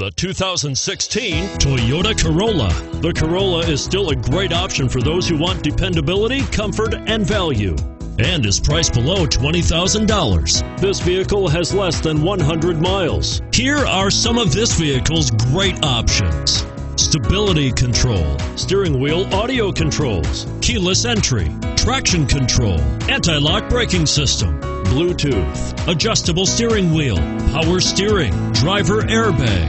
the 2016 Toyota Corolla. The Corolla is still a great option for those who want dependability, comfort, and value, and is priced below $20,000. This vehicle has less than 100 miles. Here are some of this vehicle's great options: stability control, steering wheel audio controls, keyless entry, traction control, anti-lock braking system, Bluetooth, adjustable steering wheel, power steering, driver airbag,